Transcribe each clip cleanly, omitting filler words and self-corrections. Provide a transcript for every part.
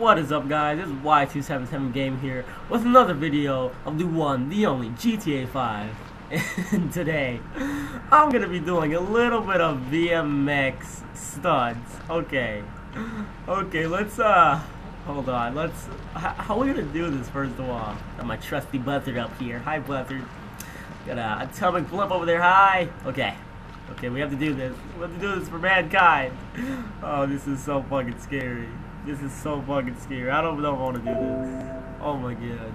What is up, guys? This is Y277Game here with another video of the one, the only GTA 5. And today, I'm gonna be doing a little bit of VMX stunts. Okay, let's hold on. How are we gonna do this? First of all, got my trusty Butthard up here. Hi, Butthard. Got a atomic blimp over there. Hi. Okay, we have to do this. We have to do this for mankind. Oh, this is so fucking scary. This is so fucking scary. I don't want to do this. Oh my god.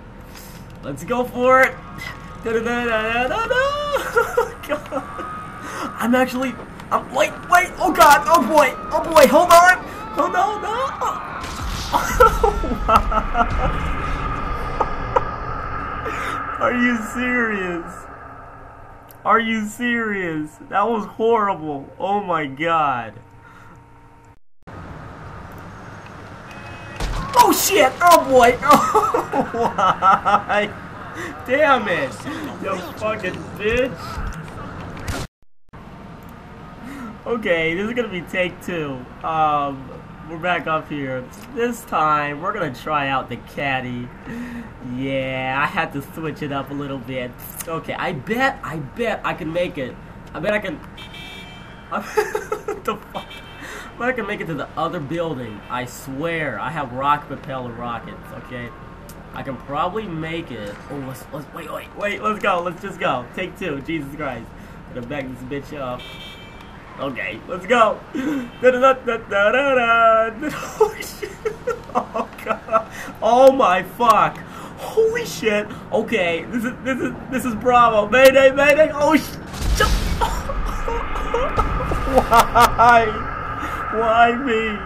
Let's go for it. Oh god. I'm wait. Oh god. Oh boy. Hold on. Oh no. Oh wow. Are you serious? Are you serious? That was horrible. Oh my god. Oh shit! Oh boy! Oh, why? Damn it! You fucking bitch! Okay, this is gonna be take two. We're back up here. This time, we're gonna try out the caddy. Yeah, I had to switch it up a little bit. Okay, I bet I can make it. What the fuck? But I can make it to the other building. I swear, I have rock propeller rockets. Okay, I can probably make it. Oh, let's wait. Let's go. Let's just go. Take two. Jesus Christ. Gonna back this bitch up. Okay, let's go. Oh shit. Oh god. Oh my fuck. Holy shit. Okay, this is Bravo. Mayday. Oh shit. Why? Why me?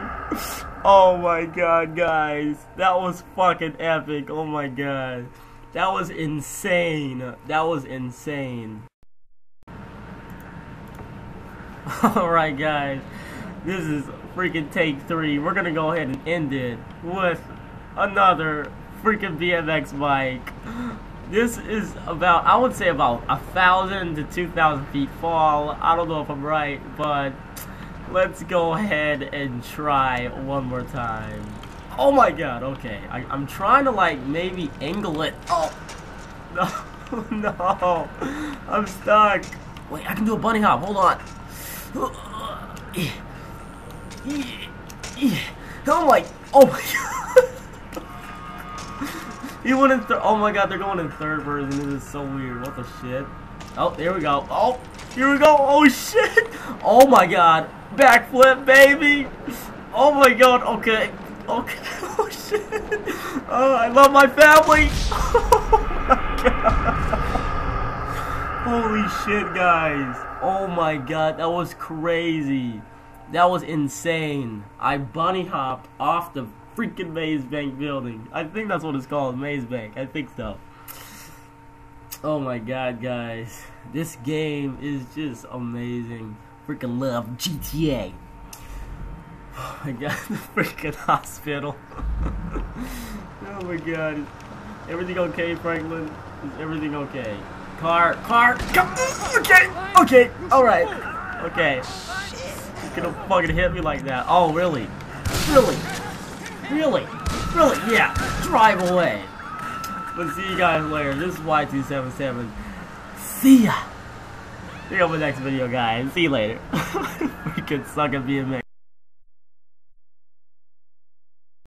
Oh my god, guys. That was fucking epic. Oh my god. That was insane. Alright, guys. This is freaking take three. We're gonna go ahead and end it with another freaking BMX bike. This is about, I would say about 1,000 to 2,000 feet fall. I don't know if I'm right, but let's go ahead and try one more time. Oh my god, okay. I'm trying to like maybe angle it. Oh! No. I'm stuck. Wait, I can do a bunny hop. Hold on. Oh my god. He went in third. Oh my god, they're going in third person. This is so weird. What the shit? Oh, there we go. Oh, here we go. Oh shit. Oh my god. Backflip, baby! Oh my god, okay, oh shit! Oh, I love my family! Oh my god! Holy shit, guys! Oh my god, that was crazy! That was insane! I bunny hopped off the freaking Maze Bank building. I think that's what it's called, Maze Bank. I think so. Oh my god, guys. This game is just amazing. Freaking love GTA. Oh my god, the freaking hospital. Oh my god. Is everything okay, Franklin? Is everything okay? Car, come. Okay, alright. Okay. You could have fucking hit me like that. Oh, really? Really? Yeah. Drive away. But see you guys later. This is Y277. See ya. See you on the next video, guys. See you later. We could suck at BMX.